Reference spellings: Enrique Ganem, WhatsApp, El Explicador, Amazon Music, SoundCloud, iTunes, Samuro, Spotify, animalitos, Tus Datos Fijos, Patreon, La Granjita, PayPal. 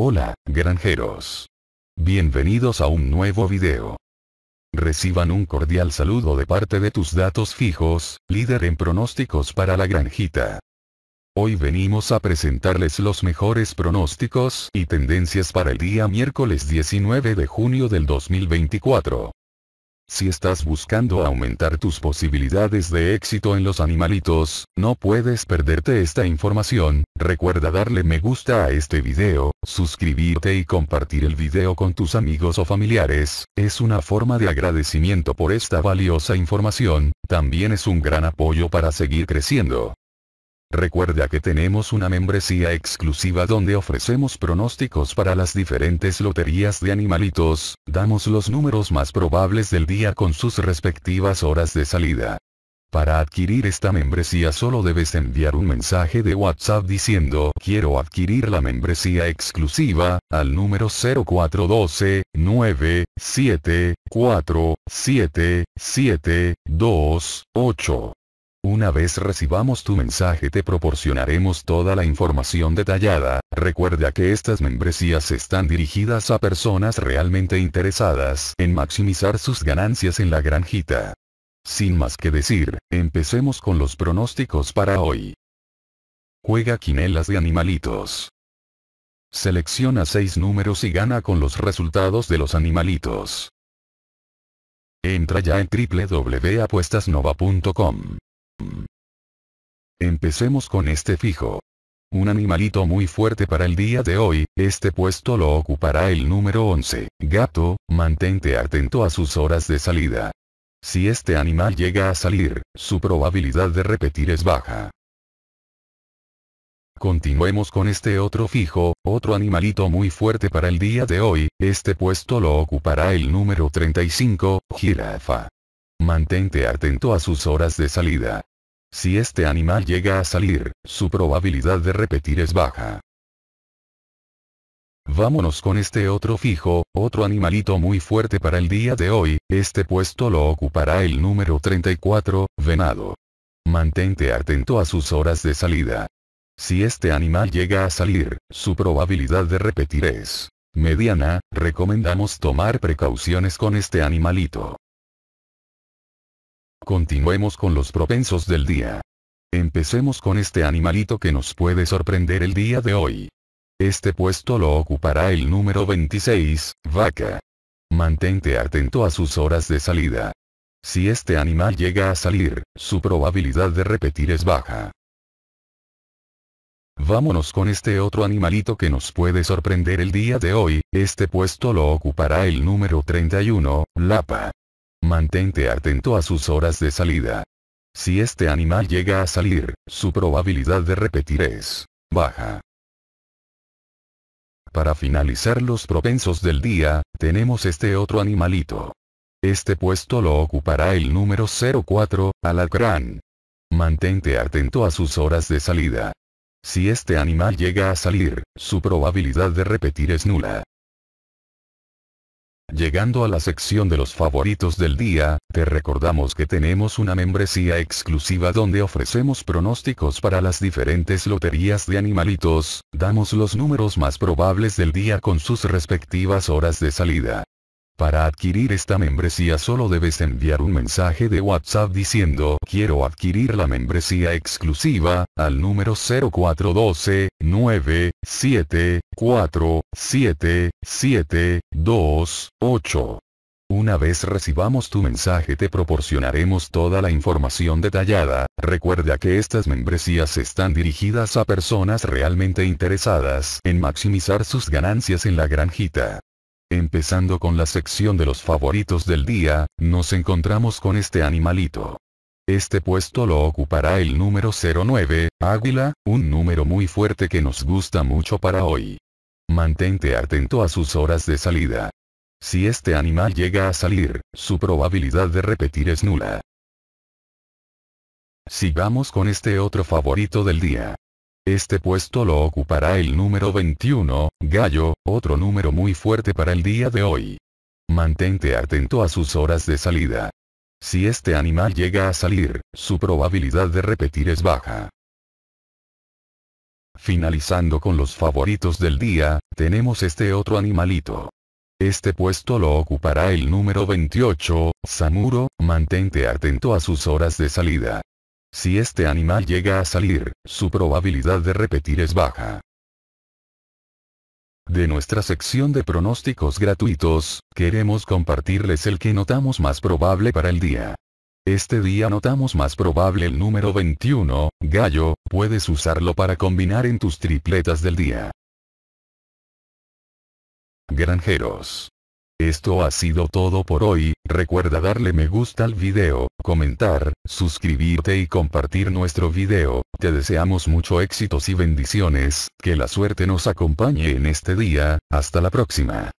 Hola, granjeros. Bienvenidos a un nuevo video. Reciban un cordial saludo de parte de Tus Datos Fijos, líder en pronósticos para la granjita. Hoy venimos a presentarles los mejores pronósticos y tendencias para el día miércoles 19 de junio del 2024. Si estás buscando aumentar tus posibilidades de éxito en los animalitos, no puedes perderte esta información. Recuerda darle me gusta a este video, suscribirte y compartir el video con tus amigos o familiares. Es una forma de agradecimiento por esta valiosa información, también es un gran apoyo para seguir creciendo. Recuerda que tenemos una membresía exclusiva donde ofrecemos pronósticos para las diferentes loterías de animalitos, damos los números más probables del día con sus respectivas horas de salida. Para adquirir esta membresía solo debes enviar un mensaje de WhatsApp diciendo "Quiero adquirir la membresía exclusiva" al número 0412 974 7728. Una vez recibamos tu mensaje te proporcionaremos toda la información detallada. Recuerda que estas membresías están dirigidas a personas realmente interesadas en maximizar sus ganancias en la granjita. Sin más que decir, empecemos con los pronósticos para hoy. Juega quinielas de animalitos. Selecciona 6 números y gana con los resultados de los animalitos. Entra ya en www.apuestasnova.com. Empecemos con este fijo. Un animalito muy fuerte para el día de hoy, este puesto lo ocupará el número 11, gato. Mantente atento a sus horas de salida. Si este animal llega a salir, su probabilidad de repetir es baja. Continuemos con este otro fijo, otro animalito muy fuerte para el día de hoy, este puesto lo ocupará el número 35, jirafa. Mantente atento a sus horas de salida. Si este animal llega a salir, su probabilidad de repetir es baja. Vámonos con este otro fijo, otro animalito muy fuerte para el día de hoy, este puesto lo ocupará el número 34, venado. Mantente atento a sus horas de salida. Si este animal llega a salir, su probabilidad de repetir es mediana. Recomendamos tomar precauciones con este animalito. Continuemos con los propensos del día. Empecemos con este animalito que nos puede sorprender el día de hoy. Este puesto lo ocupará el número 26, vaca. Mantente atento a sus horas de salida. Si este animal llega a salir, su probabilidad de repetir es baja. Vámonos con este otro animalito que nos puede sorprender el día de hoy. Este puesto lo ocupará el número 31, lapa. Mantente atento a sus horas de salida. Si este animal llega a salir, su probabilidad de repetir es baja. Para finalizar los propensos del día, tenemos este otro animalito. Este puesto lo ocupará el número 04, alacrán. Mantente atento a sus horas de salida. Si este animal llega a salir, su probabilidad de repetir es nula. Llegando a la sección de los favoritos del día, te recordamos que tenemos una membresía exclusiva donde ofrecemos pronósticos para las diferentes loterías de animalitos, damos los números más probables del día con sus respectivas horas de salida. Para adquirir esta membresía solo debes enviar un mensaje de WhatsApp diciendo "Quiero adquirir la membresía exclusiva" al número 0412 974 7728. Una vez recibamos tu mensaje te proporcionaremos toda la información detallada. Recuerda que estas membresías están dirigidas a personas realmente interesadas en maximizar sus ganancias en la granjita. Empezando con la sección de los favoritos del día, nos encontramos con este animalito. Este puesto lo ocupará el número 09, águila, un número muy fuerte que nos gusta mucho para hoy. Mantente atento a sus horas de salida. Si este animal llega a salir, su probabilidad de repetir es nula. Sigamos con este otro favorito del día. Este puesto lo ocupará el número 21, gallo, otro número muy fuerte para el día de hoy. Mantente atento a sus horas de salida. Si este animal llega a salir, su probabilidad de repetir es baja. Finalizando con los favoritos del día, tenemos este otro animalito. Este puesto lo ocupará el número 28, Samuro. Mantente atento a sus horas de salida. Si este animal llega a salir, su probabilidad de repetir es baja. De nuestra sección de pronósticos gratuitos, queremos compartirles el que notamos más probable para el día. Este día notamos más probable el número 21, Gallo. Puedes usarlo para combinar en tus tripletas del día. Granjeros. Esto ha sido todo por hoy. Recuerda darle me gusta al video, comentar, suscribirte y compartir nuestro video. Te deseamos mucho éxitos y bendiciones, que la suerte nos acompañe en este día. Hasta la próxima.